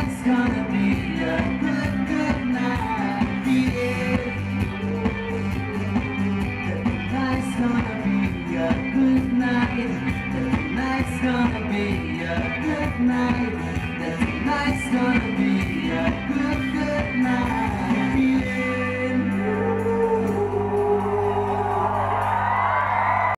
God's gonna be